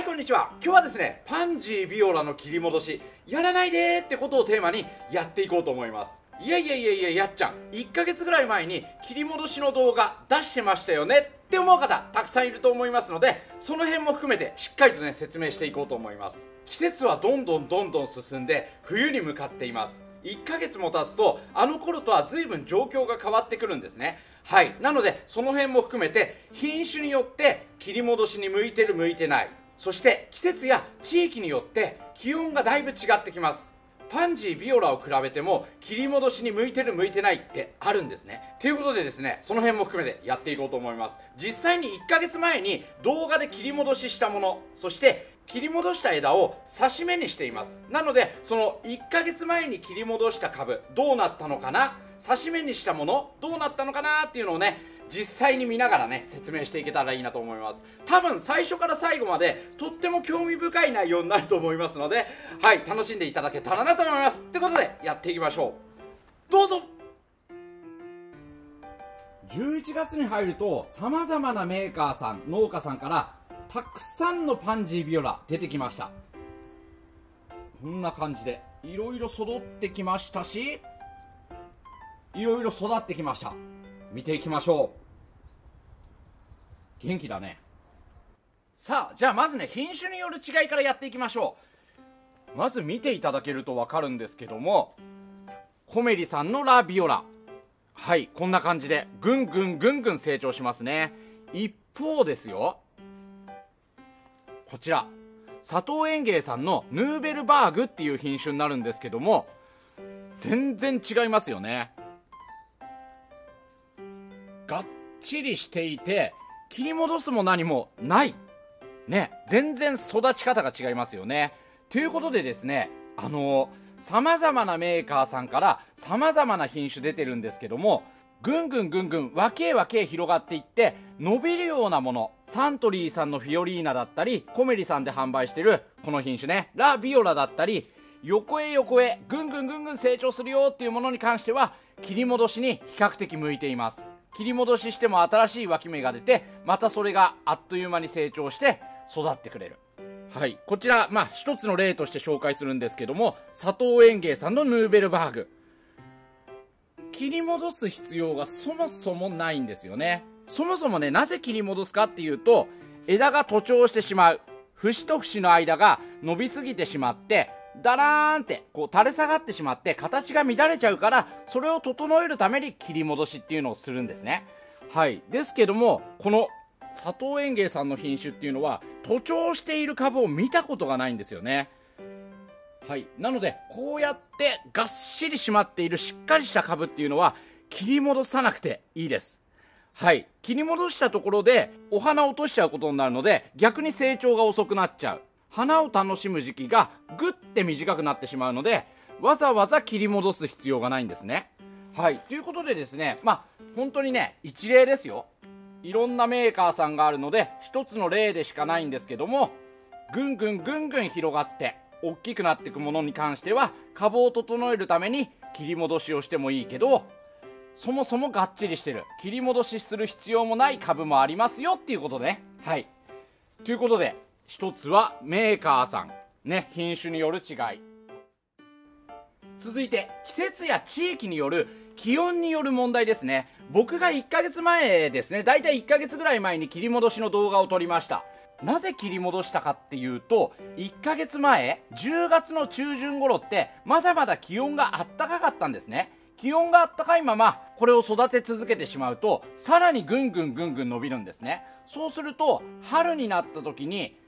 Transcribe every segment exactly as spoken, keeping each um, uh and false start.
はい、こんにちは。今日はですね、パンジービオラの切り戻しやらないでーってことをテーマにやっていこうと思います。いやいやいやいや、やっちゃんいっかげつぐらい前に切り戻しの動画出してましたよねって思う方たくさんいると思いますので、その辺も含めてしっかりとね説明していこうと思います。季節はどんどんどんどん進んで冬に向かっています。いっかげつも経つとあの頃とは随分状況が変わってくるんですね。はい、なのでその辺も含めて品種によって切り戻しに向いてる向いてない、そして季節や地域によって気温がだいぶ違ってきます。パンジービオラを比べても切り戻しに向いてる向いてないってあるんですね。ということでですね、その辺も含めてやっていこうと思います。実際にいっかげつまえに動画で切り戻ししたもの、そして切り戻した枝を刺し目にしています。なのでそのいっかげつまえに切り戻した株どうなったのかな、刺し目にしたものどうなったのかなっていうのをね実際に見ながらね説明していけたらいいなと思います。多分最初から最後までとっても興味深い内容になると思いますので、はい、楽しんでいただけたらなと思います。ってことでやっていきましょう。どうぞ。じゅういちがつに入るとさまざまなメーカーさん、農家さんからたくさんのパンジービオラ出てきました。こんな感じでいろいろ育ってきましたし、いろいろ育ってきました。見ていきましょう。元気だね。さあ、じゃあまずね品種による違いからやっていきましょう。まず見ていただけると分かるんですけども、コメリさんのラ・ビオラ、はい、こんな感じでぐんぐんぐんぐん成長しますね。一方ですよ、こちら佐藤園芸さんのヌーベルバーグっていう品種になるんですけども、全然違いますよね。がっちりしていて切り戻すも何もないね、全然育ち方が違いますよね。ということでですね、あのー、さまざまなメーカーさんからさまざまな品種出てるんですけども、ぐんぐんぐんぐんわけわけ広がっていって伸びるようなもの、サントリーさんのフィオリーナだったり、コメリさんで販売してるこの品種ね、ラ・ビオラだったり、横へ横へぐんぐんぐんぐん成長するよっていうものに関しては切り戻しに比較的向いています。切り戻ししても新しい脇芽が出て、またそれがあっという間に成長して育ってくれる。はい、こちらまあ一つの例として紹介するんですけども、佐藤園芸さんのヌーベルバーグ、切り戻す必要がそもそもないんですよね。そもそもね、なぜ切り戻すかっていうと、枝が徒長してしまう、節と節の間が伸びすぎてしまってだらーんってこう垂れ下がってしまって形が乱れちゃうから、それを整えるために切り戻しっていうのをするんですね。はい、ですけどもこの佐藤園芸さんの品種っていうのは徒長している株を見たことがないんですよね。はい、なのでこうやってがっしり締まっているしっかりした株っていうのは切り戻さなくていいです。はい、切り戻したところでお花を落としちゃうことになるので、逆に成長が遅くなっちゃう、花を楽しむ時期がぐって短くなってしまうので、わざわざ切り戻す必要がないんですね。はい、ということでですね、まあ本当にね一例ですよ。いろんなメーカーさんがあるので一つの例でしかないんですけども、ぐんぐんぐんぐん広がって大きくなっていくものに関しては株を整えるために切り戻しをしてもいいけど、そもそもがっちりしてる、切り戻しする必要もない株もありますよっていうことね。はい、ということで一つはメーカーさんね、品種による違い。続いて季節や地域による気温による問題ですね。僕がいっかげつまえですね、だいたいいっかげつぐらい前に切り戻しの動画を撮りました。なぜ切り戻したかっていうと、いっかげつまえじゅうがつの中旬頃ってまだまだ気温があったかかったんですね。気温があったかいままこれを育て続けてしまうと、さらにぐんぐんぐんぐん伸びるんですね。そうすると春になった時に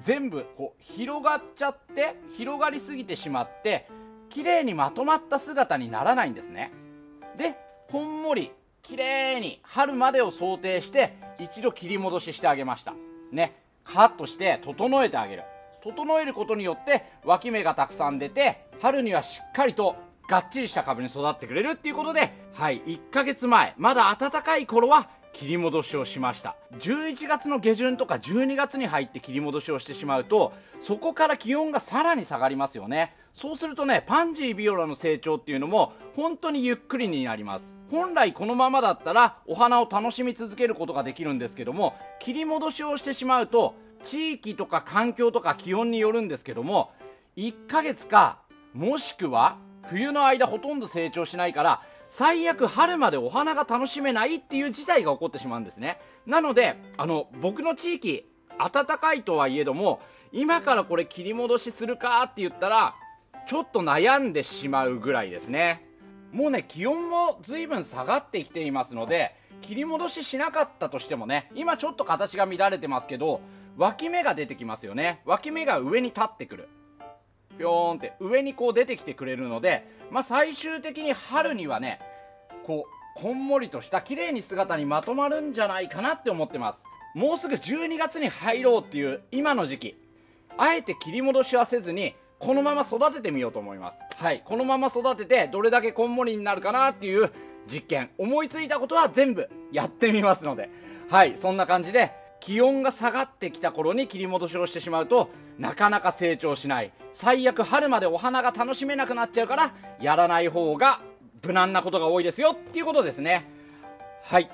全部こう広がっちゃって、広がりすぎてしまって綺麗にまとまった姿にならないんですね。でこんもり綺麗に春までを想定して一度切り戻ししてあげましたね。カットして整えてあげる、整えることによって脇芽がたくさん出て、春にはしっかりとがっちりした株に育ってくれるっていうことで、はい、いっかげつまえまだ暖かい頃は切り戻しをしました。じゅういちがつの下旬とかじゅうにがつに入って切り戻しをしてしまうと、そこから気温がさらに下がりますよね。そうするとね、パンジービオラの成長っていうのも本当にゆっくりになります。本来このままだったらお花を楽しみ続けることができるんですけども、切り戻しをしてしまうと地域とか環境とか気温によるんですけども、いっかげつかもしくは冬の間ほとんど成長しないから、最悪春までお花が楽しめないっていう事態が起こってしまうんですね。なのであの僕の地域暖かいとはいえども、今からこれ切り戻しするかって言ったらちょっと悩んでしまうぐらいですね。もうね、気温も随分下がってきていますので、切り戻ししなかったとしてもね、今ちょっと形が乱れてますけど、脇芽が出てきますよね。脇芽が上に立ってくる、ぴょーんって上にこう出てきてくれるので、まあ、最終的に春にはね、こうこんもりとした綺麗に姿にまとまるんじゃないかなって思ってます。もうすぐじゅうにがつに入ろうっていう今の時期、あえて切り戻しはせずにこのまま育ててみようと思います。はい、このまま育ててどれだけこんもりになるかなっていう実験、思いついたことは全部やってみますので、はい、そんな感じで気温が下がってきた頃に切り戻しをしてしまうとなかなか成長しない、最悪春までお花が楽しめなくなっちゃうからやらない方が無難なことが多いですよっていうことですね。はい、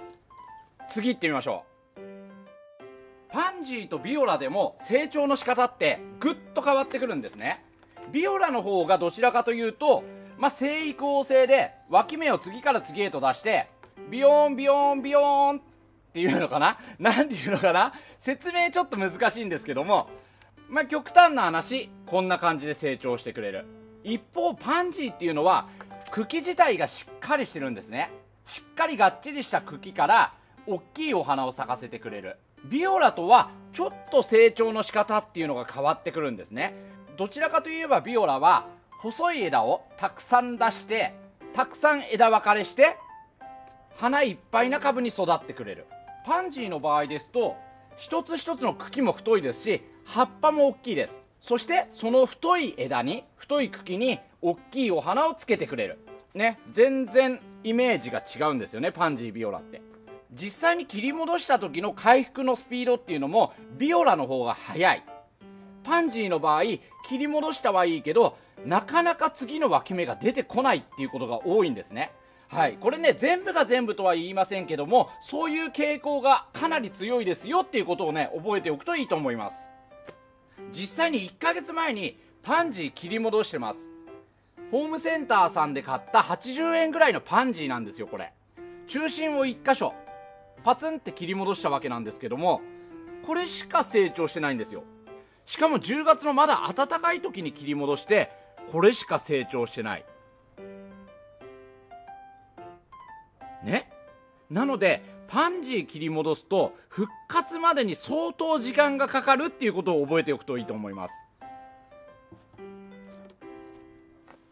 次行ってみましょう。パンジーとビオラでも成長の仕方ってぐっと変わってくるんですね。ビオラの方がどちらかというと、まあ、生育旺盛で脇芽を次から次へと出してビヨーンビヨーンビヨーンっていうのかな、なんていうのかな、説明ちょっと難しいんですけども、まあ、極端な話こんな感じで成長してくれる。一方パンジーっていうのは茎自体がしっかりしてるんですね。しっかりがっちりした茎から大きいお花を咲かせてくれる。ビオラとはちょっと成長の仕方っていうのが変わってくるんですね。どちらかといえばビオラは細い枝をたくさん出してたくさん枝分かれして花いっぱいな株に育ってくれる。パンジーの場合ですと一つ一つの茎も太いですし、葉っぱも大きいです。そしてその太い枝に太い茎に大きいお花をつけてくれるね。全然イメージが違うんですよね、パンジービオラって。実際に切り戻した時の回復のスピードっていうのもビオラの方が速い。パンジーの場合切り戻したはいいけど、なかなか次の脇芽が出てこないっていうことが多いんですね。はい、これね、全部が全部とは言いませんけども、そういう傾向がかなり強いですよっていうことをね、覚えておくといいと思います。実際にいっかげつまえにパンジー切り戻してます。ホームセンターさんで買ったはちじゅうえんぐらいのパンジーなんですよ。これ中心をいっかしょパツンって切り戻したわけなんですけども、これしか成長してないんですよ。しかもじゅうがつのまだ暖かい時に切り戻して、これしか成長してないね。なのでパンジー切り戻すと復活までに相当時間がかかるっていうことを覚えておくといいと思います。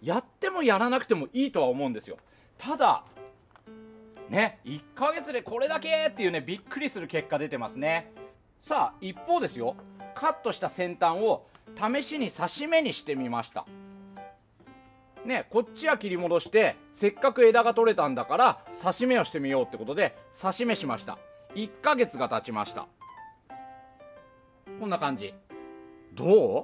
やってもやらなくてもいいとは思うんですよ。ただね、いっかげつでこれだけっていうね、びっくりする結果出てますね。さあ一方ですよ、カットした先端を試しに刺し目にしてみましたね。こっちは切り戻して、せっかく枝が取れたんだから刺し目をしてみようってことで刺し目しました。いっかげつが経ちました。こんな感じ。ど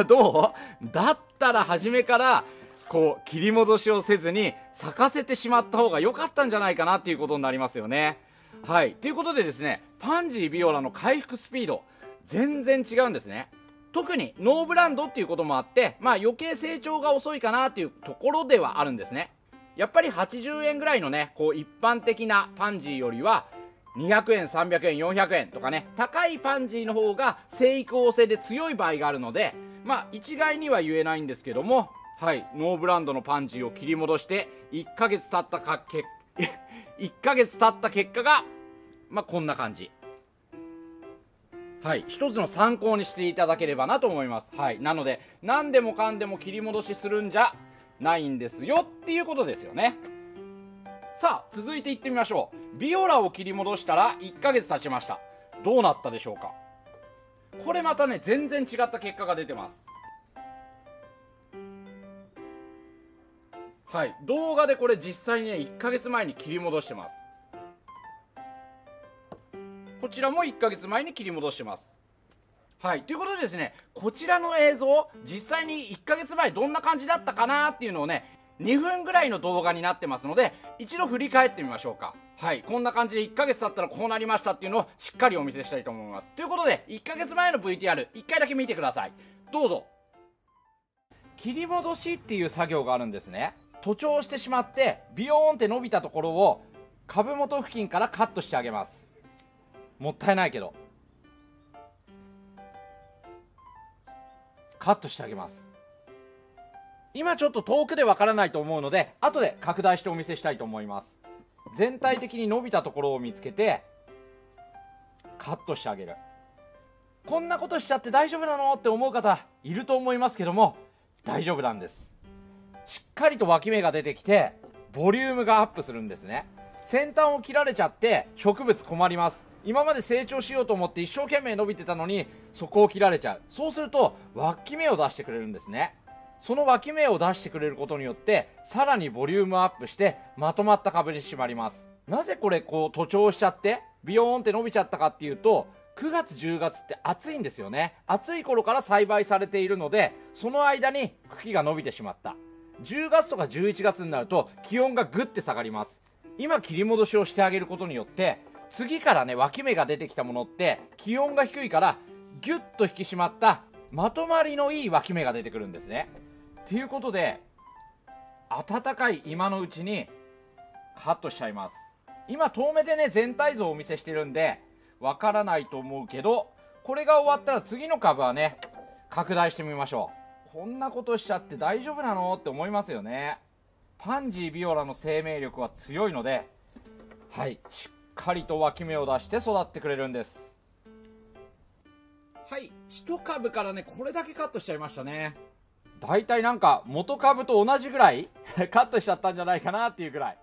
うどうだったら初めからこう切り戻しをせずに咲かせてしまった方が良かったんじゃないかなっていうことになりますよね。はい、ということでですね、パンジービオラの回復スピード全然違うんですね。特にノーブランドっていうこともあって、まあ、余計成長が遅いかなっていうところではあるんですね。やっぱりはちじゅうえんぐらいのね、こう一般的なパンジーよりはにひゃくえんさんびゃくえんよんひゃくえんとかね、高いパンジーの方が生育旺盛で強い場合があるので、まあ一概には言えないんですけども、はい、ノーブランドのパンジーを切り戻していっかげつ経ったかけいっかげつ経った結果が、まあ、こんな感じ。はい、一つの参考にしていただければなと思います。はい、なので何でもかんでも切り戻しするんじゃないんですよっていうことですよね。さあ続いていってみましょう。ビオラを切り戻したらいっかげつ経ちました。どうなったでしょうか。これまたね、全然違った結果が出てます。はい、動画でこれ実際にね、いっかげつまえに切り戻してます。こちらもいっかげつまえに切り戻してます。はい、ということでですね、こちらの映像実際にいっかげつまえどんな感じだったかなっていうのをね、にふんぐらいの動画になってますので、一度振り返ってみましょうか。はい、こんな感じでいっかげつ経ったらこうなりましたっていうのをしっかりお見せしたいと思います。ということで、いっかげつまえの ブイティーアール、いっかいだけ見てください。どうぞ。切り戻しっていう作業があるんですね。徒長してしまってビヨーンって伸びたところを株元付近からカットしてあげます。もったいないけどカットしてあげます。今ちょっと遠くでわからないと思うので、後で拡大してお見せしたいと思います。全体的に伸びたところを見つけてカットしてあげる。こんなことしちゃって大丈夫なのって思う方いると思いますけども、大丈夫なんです。しっかりと脇芽が出てきてボリュームがアップするんですね。先端を切られちゃって植物困ります。今まで成長しようと思って一生懸命伸びてたのに、そこを切られちゃう。そうすると脇芽を出してくれるんですね。その脇芽を出してくれることによってさらにボリュームアップしてまとまった株に締まります。なぜこれこう徒長しちゃってビヨーンって伸びちゃったかっていうと、くがつじゅうがつって暑いんですよね。暑い頃から栽培されているので、その間に茎が伸びてしまった。じゅうがつとかじゅういちがつになると気温がぐって下がります。今切り戻しをしてあげることによって、次からね脇芽が出てきたものって気温が低いからギュッと引き締まったまとまりのいい脇芽が出てくるんですね。っていうことで、暖かい今のうちにカットしちゃいます。今遠目でね全体像をお見せしてるんでわからないと思うけど、これが終わったら次の株はね拡大してみましょう。こんなことしちゃって大丈夫なのって思いますよね。パンジービオラの生命力は強いので、はい、しっかりと脇芽を出して育ってくれるんです。はい、いち株からねこれだけカットしちゃいましたね。だいたいなんか元株と同じぐらいカットしちゃったんじゃないかなっていうぐらい。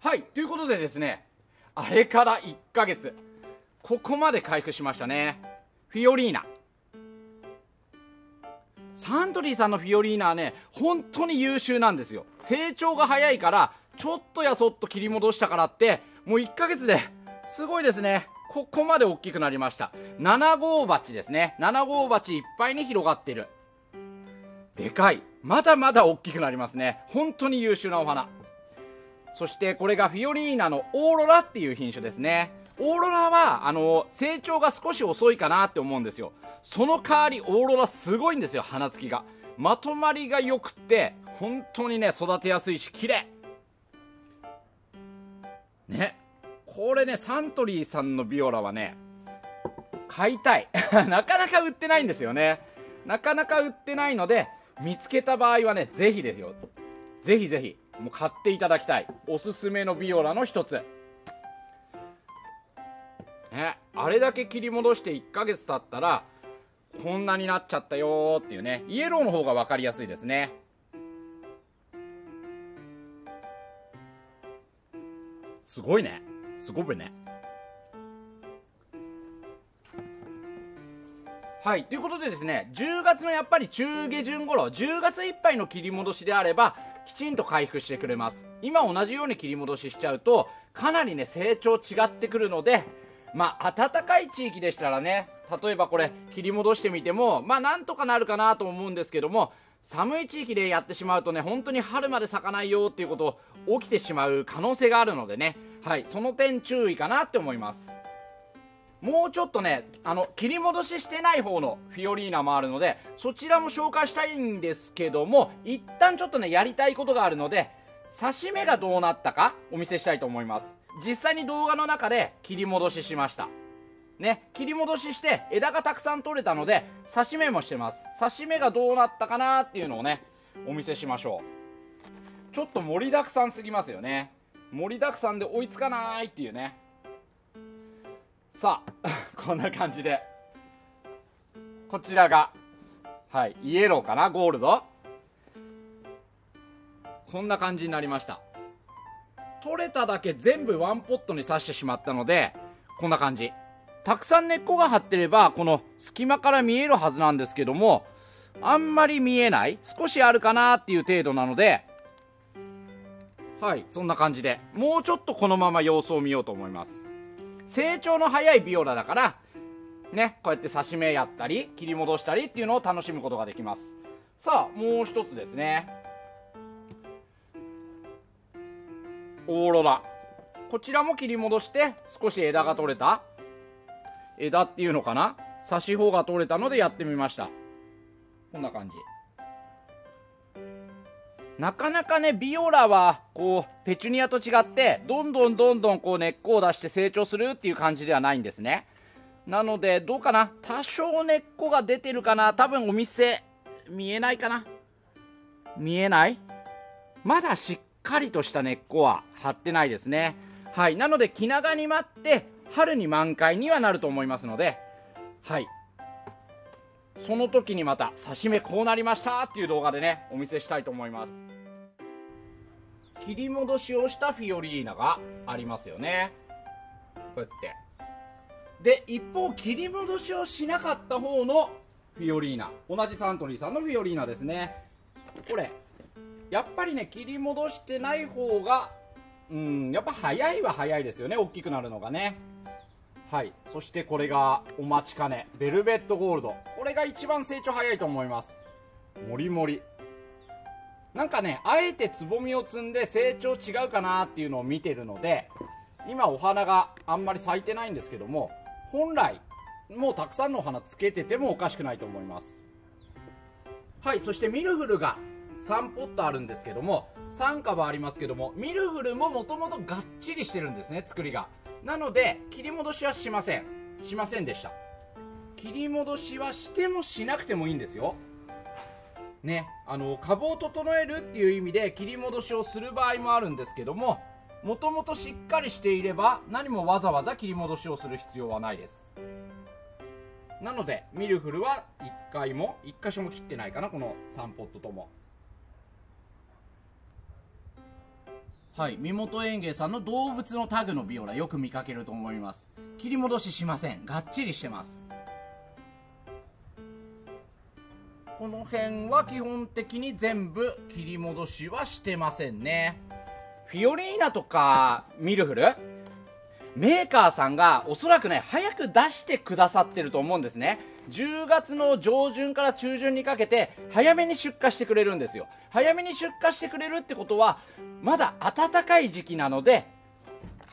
はい、ということでですね、あれからいっかげつ、ここまで回復しましたね。フィオリーナ、サントリーさんのフィオリーナはね本当に優秀なんですよ。成長が早いから、ちょっとやそっと切り戻したからってもういっかげつですごいですね。ここまで大きくなりました。ななごうばちですね。ななごうばちいっぱいに広がってる。でかい。まだまだ大きくなりますね。本当に優秀なお花。そしてこれがフィオリーナのオーロラっていう品種ですね。オーロラはあの成長が少し遅いかなって思うんですよ。その代わりオーロラすごいんですよ。花つきがまとまりがよくて本当にね育てやすいし綺麗ね。これねサントリーさんのビオラはね買いたいなかなか売ってないんですよね。なかなか売ってないので、見つけた場合はねぜひですよ、ぜひぜひもう買っていただきたいおすすめのビオラの一つね。あれだけ切り戻していっかげつ経ったらこんなになっちゃったよーっていうね。イエローの方が分かりやすいですね。すごいね、すごいね。はい、ということでですね、じゅうがつのやっぱり中下旬頃、じゅうがついっぱいの切り戻しであればきちんと回復してくれます。今同じように切り戻ししちゃうとかなりね成長違ってくるので、まあ暖かい地域でしたらね、例えばこれ切り戻してみてもまあなんとかなるかなと思うんですけども、寒い地域でやってしまうとね本当に春まで咲かないよっていうこと起きてしまう可能性があるのでね、はい、その点注意かなって思います。もうちょっとねあの切り戻ししてない方のフィオリーナもあるので、そちらも紹介したいんですけども、一旦ちょっとねやりたいことがあるので、刺し芽がどうなったかお見せしたいと思います。実際に動画の中で切り戻ししましたね。切り戻しして枝がたくさん取れたので刺し芽もしてます。刺し芽がどうなったかなっていうのをねお見せしましょう。ちょっと盛りだくさんすぎますよね。盛りだくさんで追いつかないっていうね。さあこんな感じでこちらが、はい、イエローかな、ゴールド、こんな感じになりました。取れただけ全部ワンポットに刺してしまったのでこんな感じ。たくさん根っこが張ってればこの隙間から見えるはずなんですけども、あんまり見えない、少しあるかなっていう程度なので、はい、そんな感じでもうちょっとこのまま様子を見ようと思います。成長の早いビオラだからね、こうやって刺し芽やったり切り戻したりっていうのを楽しむことができます。さあもう一つですね。オーロラ。こちらも切り戻して少し枝が取れた、枝っていうのかな、差し穂が取れたのでやってみました。こんな感じ。なかなかね、ビオラはこうペチュニアと違ってどんどんどんどんこう根っこを出して成長するっていう感じではないんですね。なのでどうかな、多少根っこが出てるかな。多分お店見えないかな、見えない、まだしっかりとした根っこは張ってないですね。はい、なので気長に待って春に満開にはなると思いますので、はい、その時にまた刺し目こうなりましたっていう動画でね、お見せしたいと思います。切り戻しをしたフィオリーナがありますよね、こうやって。で一方、切り戻しをしなかった方のフィオリーナ、同じサントリーさんのフィオリーナですね。これやっぱりね、切り戻してない方がうん、やっぱ早いは早いですよね、大きくなるのがね。はい、そしてこれがお待ちかね、ベルベットゴールド。これが一番成長早いと思います。もりもりなんかね、あえてつぼみを摘んで成長違うかなっていうのを見てるので、今お花があんまり咲いてないんですけども、本来もうたくさんのお花つけててもおかしくないと思います。はい、そしてミルフルがさんポットあるんですけども、さん株ありますけども、ミルフルももともとがっちりしてるんですね、作りが。なので切り戻しはしませんしませんでした。切り戻しはしてもしなくてもいいんですよね。あの株を整えるっていう意味で切り戻しをする場合もあるんですけども、もともとしっかりしていれば何もわざわざ切り戻しをする必要はないです。なのでミルフルはいっかいもいっ箇所も切ってないかな、このさんポットとも。はい、身元園芸さんの動物のタグのビオラ、よく見かけると思います。切り戻ししません、がっちりしてます。この辺は基本的に全部切り戻しはしてませんね。フィオリーナとかミルフル、メーカーさんがおそらくね早く出してくださってると思うんですね。じゅうがつの上旬から中旬にかけて早めに出荷してくれるんですよ。早めに出荷してくれるってことはまだ暖かい時期なので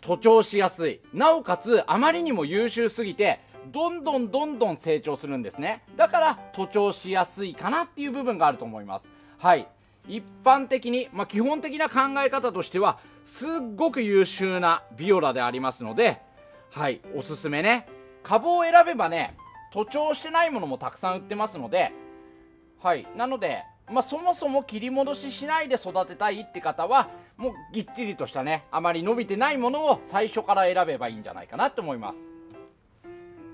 徒長しやすい、なおかつあまりにも優秀すぎてどんどんどんどん成長するんですね。だから徒長しやすいかなっていう部分があると思います。はい、一般的に、まあ、基本的な考え方としてはすっごく優秀なビオラでありますので、はい、おすすめね。株を選べばね、徒長してないものもたくさん売ってますので、はい、なので、まあ、そもそも切り戻ししないで育てたいって方はもうぎっちりとしたね、あまり伸びてないものを最初から選べばいいんじゃないかなと思います。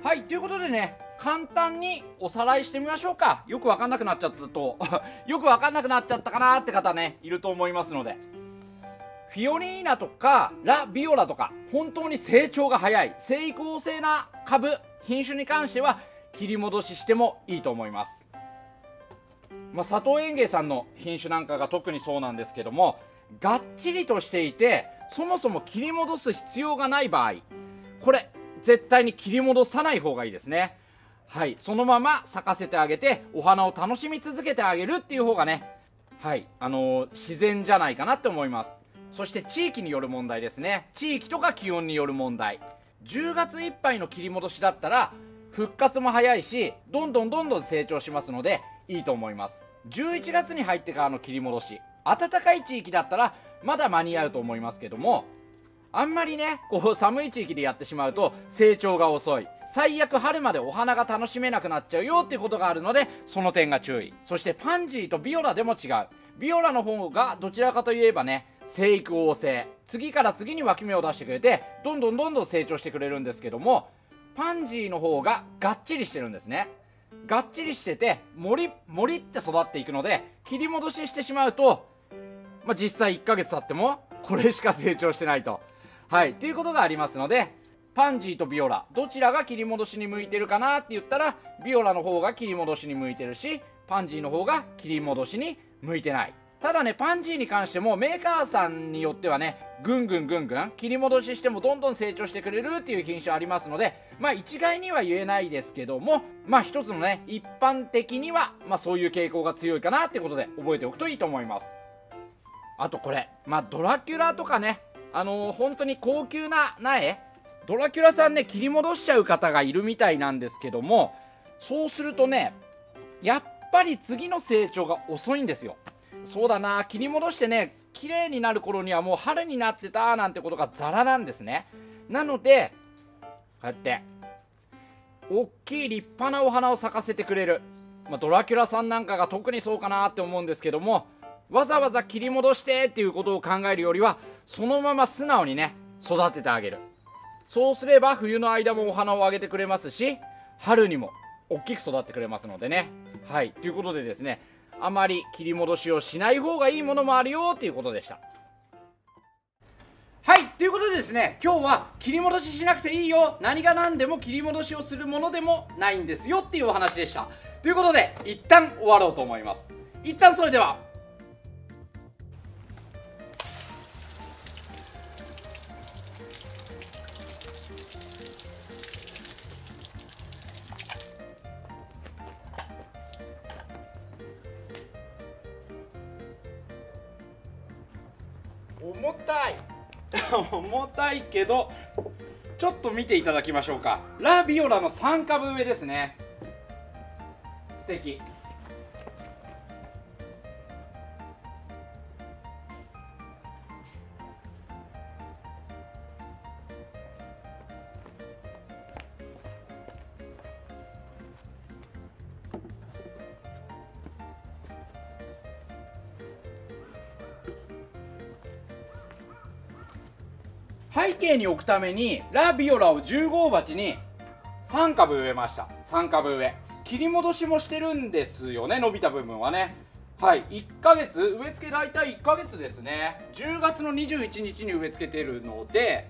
はい、ということでね、簡単におさらいしてみましょうか。よく分かんなくなっちゃったとよく分かんなくなっちゃったかなって方ね、いると思いますので、フィオリーナとかラ・ビオラとか本当に成長が早い成功性な株、品種に関しては切り戻ししてもいいと思います。まあ、佐藤園芸さんの品種なんかが特にそうなんですけども、がっちりとしていてそもそも切り戻す必要がない場合、これ絶対に切り戻さない方がいいですね。はい、そのまま咲かせてあげてお花を楽しみ続けてあげるっていう方がね、はい、あのー、自然じゃないかなって思います。そして地域による問題ですね。地域とか気温による問題。じゅうがついっぱいの切り戻しだったら復活も早いしどんどんどんどん成長しますのでいいと思います。じゅういちがつに入ってからの切り戻し、暖かい地域だったらまだ間に合うと思いますけども、あんまりねこう寒い地域でやってしまうと成長が遅い、最悪春までお花が楽しめなくなっちゃうよっていうことがあるので、その点が注意。そしてパンジーとビオラでも違う。ビオラの方がどちらかといえばね、生育旺盛、次から次に脇芽を出してくれてどんどんどんどん成長してくれるんですけども、パンジーの方ががっちりしてるんですね。がっちりしててもりもりって育っていくので、切り戻ししてしまうと、まあ、実際いっかげつ経ってもこれしか成長してないと、はい、っていうことがありますので、パンジーとビオラどちらが切り戻しに向いてるかなって言ったら、ビオラの方が切り戻しに向いてるしパンジーの方が切り戻しに向いてない。ただね、パンジーに関してもメーカーさんによってはね、ぐんぐんぐんぐん切り戻ししてもどんどん成長してくれるっていう品種ありますので、まあ一概には言えないですけども、まあ一つのね、一般的にはまあそういう傾向が強いかなってことで覚えておくといいと思います。あとこれ、まあドラキュラとかね、あのー、本当に高級な苗、ドラキュラさんね、切り戻しちゃう方がいるみたいなんですけども、そうするとね、やっぱり次の成長が遅いんですよ。そうだな、切り戻してね、綺麗になる頃にはもう春になってたなんてことがザラなんですね。なので、こうやって、大きい立派なお花を咲かせてくれる。まあ、ドラキュラさんなんかが特にそうかなって思うんですけども、わざわざ切り戻してっていうことを考えるよりは、そのまま素直にね、育ててあげる。そうすれば冬の間もお花をあげてくれますし、春にも大きく育ってくれますのでね。はい、ということでですね、あまり切り戻しをしない方がいいものもあるよっていうことでした。はい、ということでですね、今日は切り戻ししなくていいよ、何が何でも切り戻しをするものでもないんですよっていうお話でした。ということで一旦終わろうと思います。一旦それでは。重たい重たいけど、ちょっと見ていただきましょうか。ラビオラのさんかぶ植えですね。素敵。背景に置くためにラビオラをじゅうごうばちにさんかぶ植えました。さんかぶ植え、切り戻しもしてるんですよね、伸びた部分はね。はい、いっかげつ、植え付け大体いっかげつですね。じゅうがつのにじゅういちにちに植え付けてるので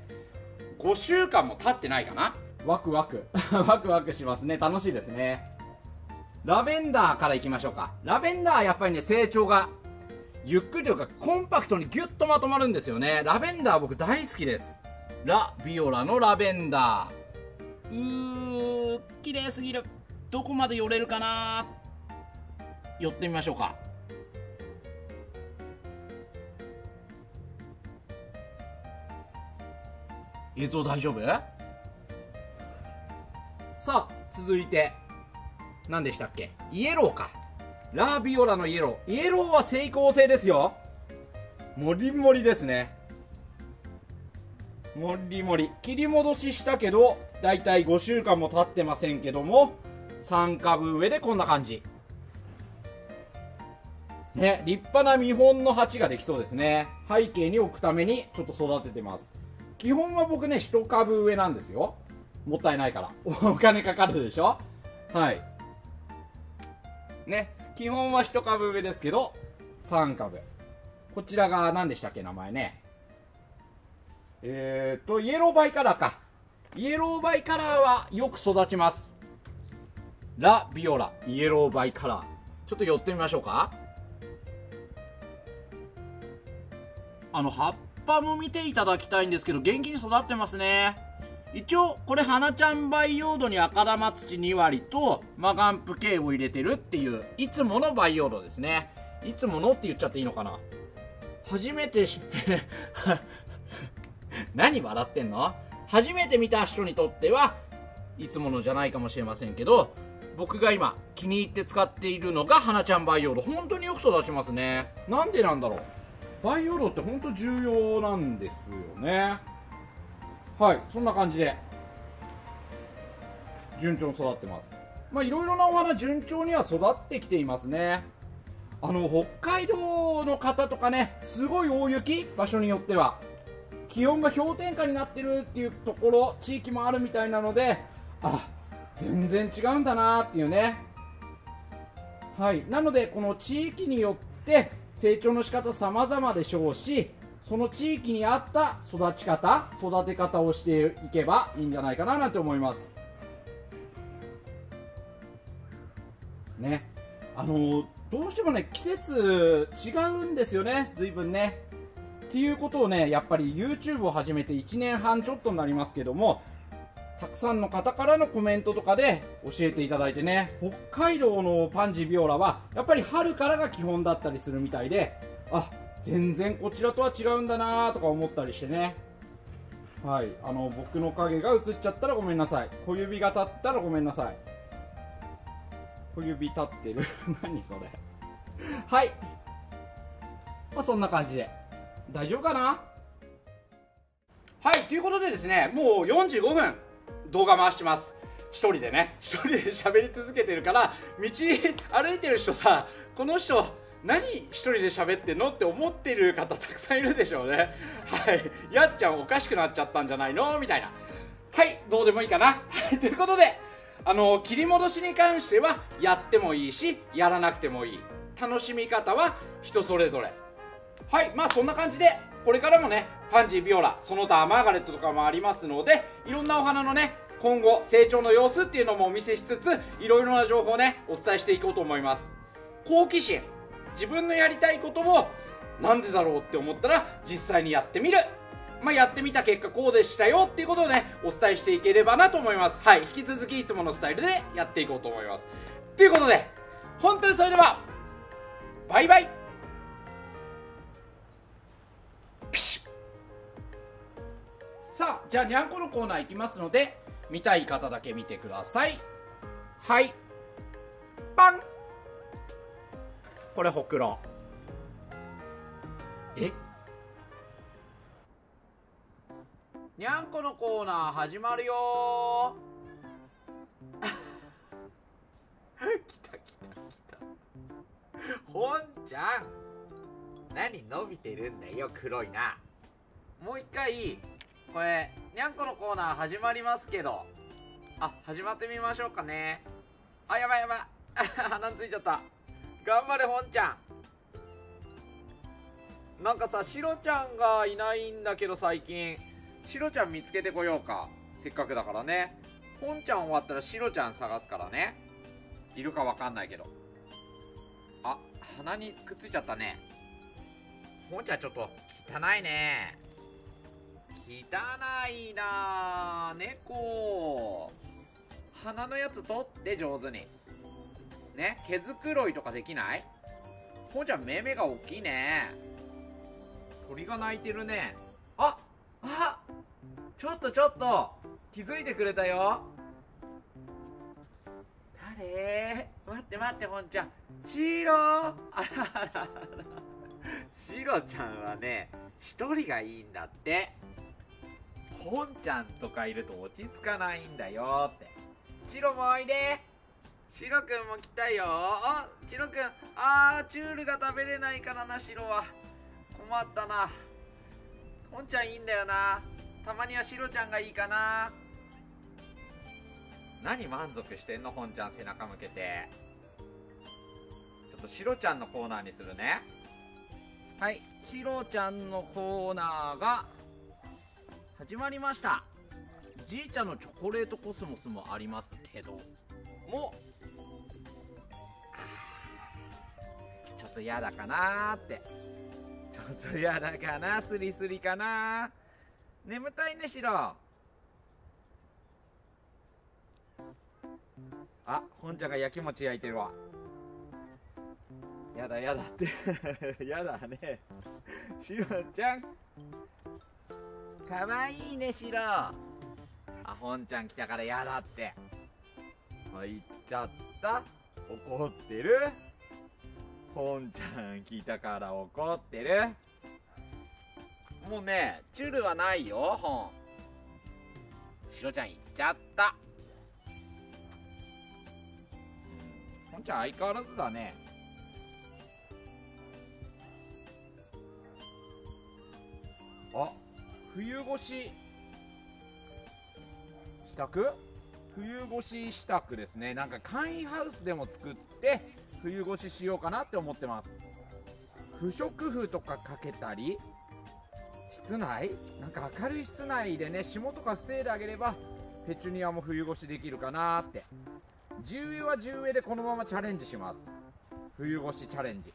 ごしゅうかんも経ってないかな。ワクワクワクワクしますね。楽しいですね。ラベンダーからいきましょうか。ラベンダーはやっぱりね、成長がゆっくりというかコンパクトにギュッとまとまるんですよね。ラベンダー僕大好きです。ラ・ビオラのラベンダー、うー綺麗すぎる。どこまで寄れるかな。寄ってみましょうか。映像大丈夫？さあ続いて何でしたっけ？イエローか。ラビオラのイエロー、イエローは成功性ですよ。もりもりですね。もりもり。切り戻ししたけどだいたいごしゅうかんも経ってませんけども、さんかぶ上でこんな感じね。立派な見本の鉢ができそうですね。背景に置くためにちょっと育ててます。基本は僕ね、いっかぶ上なんですよ。もったいないから。お金かかるでしょ。はいね、基本はいっかぶ上ですけどさんかぶ。こちらが何でしたっけ、名前ね。えーとイエローバイカラーか。イエローバイカラーはよく育ちます。ラ・ビオライエローバイカラー、ちょっと寄ってみましょうか。あの葉っぱも見ていただきたいんですけど、元気に育ってますね。一応これ花ちゃん培養土に赤玉土にわりとマガンプ系を入れてるっていういつもの培養土ですね。いつものって言っちゃっていいのかな。初めてし何笑ってんの。初めて見た人にとってはいつものじゃないかもしれませんけど、僕が今気に入って使っているのが花ちゃん培養土。本当によく育ちますね。なんでなんだろう。培養土って本当重要なんですよね。はい、そんな感じで順調に育ってます。まあいろいろなお花順調には育ってきていますね。あの北海道の方とかね、すごい大雪、場所によっては気温が氷点下になってるっていうところ、地域もあるみたいなので、あ、全然違うんだなーっていうね。はい、なのでこの地域によって成長の仕方様々でしょうし、その地域に合った育ち方、育て方をしていけばいいんじゃないかななんて思いますね。あのどうしてもね、季節違うんですよね、随分ね。っていうことをね、やっぱり ユーチューブ を始めていちねんはんちょっとになりますけども、たくさんの方からのコメントとかで教えていただいてね、北海道のパンジービオラはやっぱり春からが基本だったりするみたいで、あ全然こちらとは違うんだなーとか思ったりしてね。はい、あの僕の影が映っちゃったらごめんなさい。小指が立ったらごめんなさい。小指立ってる何それはい、まあ、そんな感じで大丈夫かな。はい、ということでですね、もうよんじゅうごふん動画回してます。一人でね、一人で喋り続けてるから、道歩いてる人さ、この人何一人で喋ってんのって思ってる方たくさんいるでしょうね。はい、やっちゃんおかしくなっちゃったんじゃないのみたいな。はい、どうでもいいかな。はい、ということで、あの切り戻しに関してはやってもいいし、やらなくてもいい。楽しみ方は人それぞれ。はい、まあそんな感じで、これからもね、パンジー、ビオラ、その他マーガレットとかもありますので、いろんなお花のね、今後成長の様子っていうのもお見せしつつ、いろいろな情報をね、お伝えしていこうと思います。好奇心、自分のやりたいことをなんでだろうって思ったら実際にやってみる、まあ、やってみた結果こうでしたよっていうことをね、お伝えしていければなと思います。はい、引き続きいつものスタイルでやっていこうと思います。ということで、本当にそれではバイバイ。ピシュ。さあ、じゃあにゃんこのコーナーいきますので、見たい方だけ見てください。はい、パン。これほくろ。え、にゃんこのコーナー始まるよーきたきたきた、ほんちゃん何伸びてるんだよ、黒いな。もう一回これ、にゃんこのコーナー始まりますけど、あ、始まってみましょうかね。あ、やばいやばい鼻ついちゃった。頑張れ、ほんちゃん。なんかさ、シロちゃんがいないんだけど、最近シロちゃん見つけてこようか。せっかくだからね。ほんちゃん終わったらシロちゃん探すからね。いるかわかんないけど。あ、鼻にくっついちゃったね。ほんちゃんちょっと汚いね。汚いなぁ、猫。鼻のやつ取って上手に。ね、毛づくろいとかできない？ほんちゃん目目が大きいね。鳥が鳴いてるね。あ、あ、ちょっとちょっと気づいてくれたよ。誰？待って待ってほんちゃん。シロー。あらあらあら。シロちゃんはね、一人がいいんだって。ほんちゃんとかいると落ち着かないんだよって。シロもおいで。シロくんも来たよ。あ、シロくん。あー、チュールが食べれないからな、シロは。困ったな。ほんちゃんいいんだよな。たまにはシロちゃんがいいかな。何満足してんの、ほんちゃん背中向けて。ちょっとシロちゃんのコーナーにするね。はい、シロちゃんのコーナーが始まりました。じいちゃんのチョコレートコスモスもありますけども、ちょっと嫌だかなーって、ちょっと嫌だかな、スリスリかな。眠たいね、シロ。あ、ほんちゃんが焼き餅焼いてるわ。やだやだってやだね、シロちゃんかわいいね、シロ。あ、ほんちゃん来たからやだって言っちゃった。怒ってる。ほんちゃん来たから怒ってる。もうね、チュルはないよ。ほん、シロちゃん行っちゃった。ほんちゃん相変わらずだね。あ、冬越し支度、冬越し支度ですね。なんか簡易ハウスでも作って冬越ししようかなって思ってます。不織布とかかけたり、室内なんか明るい室内でね、霜とか防いであげればペチュニアも冬越しできるかなーって。地植えは地植えでこのままチャレンジします。冬越しチャレンジ。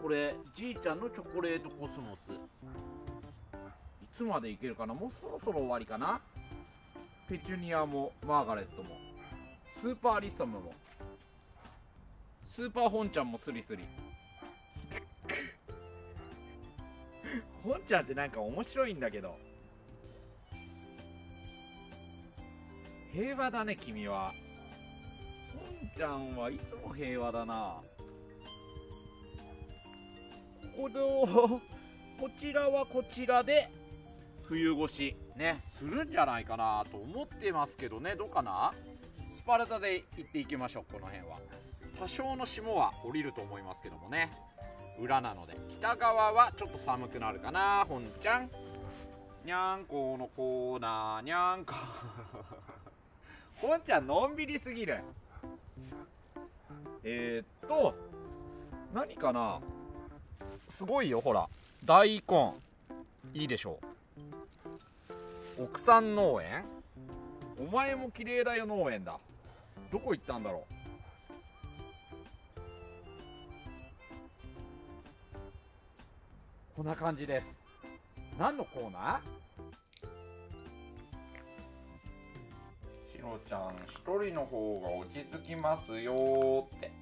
これじいちゃんのチョコレートコスモス、いつまでいけるかな。もうそろそろ終わりかな。ペチュニアもマーガレットもスーパーアリッサムも、スーパー本ちゃんもスリスリ。本ちゃんってなんか面白いんだけど。平和だね君は。本ちゃんはいつも平和だな。こここちらはこちらで冬越しねするんじゃないかなと思ってますけどね。どうかな。スパルタで行っていきましょう。この辺は多少の霜は降りると思いますけどもね、裏なので。北側はちょっと寒くなるかな。本ちゃんにゃんこのコーナーにゃんこ。本ちゃんのんびりすぎる。えー、っと何かな。すごいよほら大根いいでしょう。奥さん農園お前も綺麗だよ農園だ。どこ行ったんだろう。こんな感じです。何のコーナー。しろちゃん一人の方が落ち着きますよって。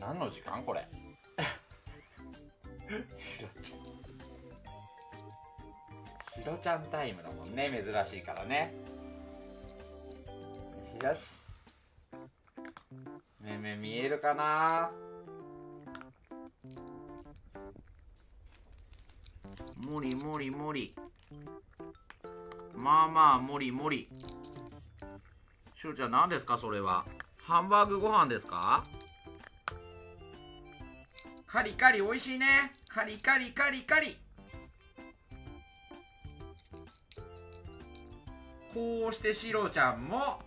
何の時間これ。シロちゃんタイムだもんね、珍しいからね。よし目目見えるかな。もりもりもり、まあまあもりもり。シロちゃん何ですかそれは。ハンバーグご飯ですか。カリカリおいしいね。カリカリカリカリ。こうしてシロちゃんも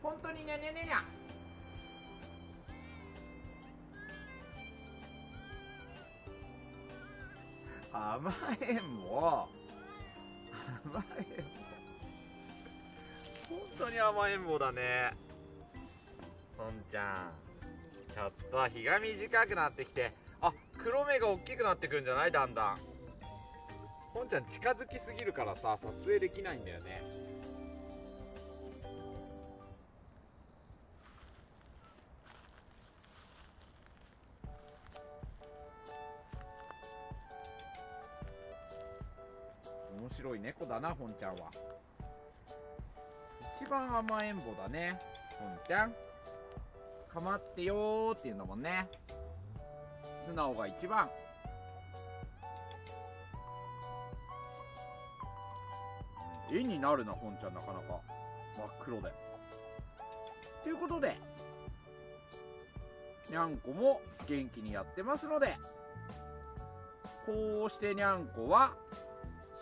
本当にねねねね。甘えん坊。甘えん坊。本当に甘えん坊だね。ほんちゃん。ちょっと日が短くなってきて、あ、黒目が大きくなってくるんじゃないだんだん。ほんちゃん近づきすぎるからさ撮影できないんだよね。面白い猫だなほんちゃんは。一番甘えん坊だねほんちゃん。構ってよーっていうのもね、素直が一番。絵になるな本ちゃん、なかなか真っ黒で。ということでにゃんこも元気にやってますので、こうしてにゃんこは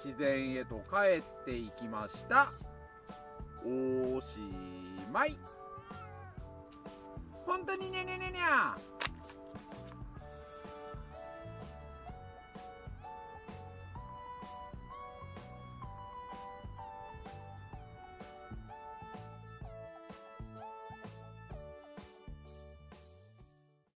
自然へと帰っていきました。おしまい。本当にねねねにゃー。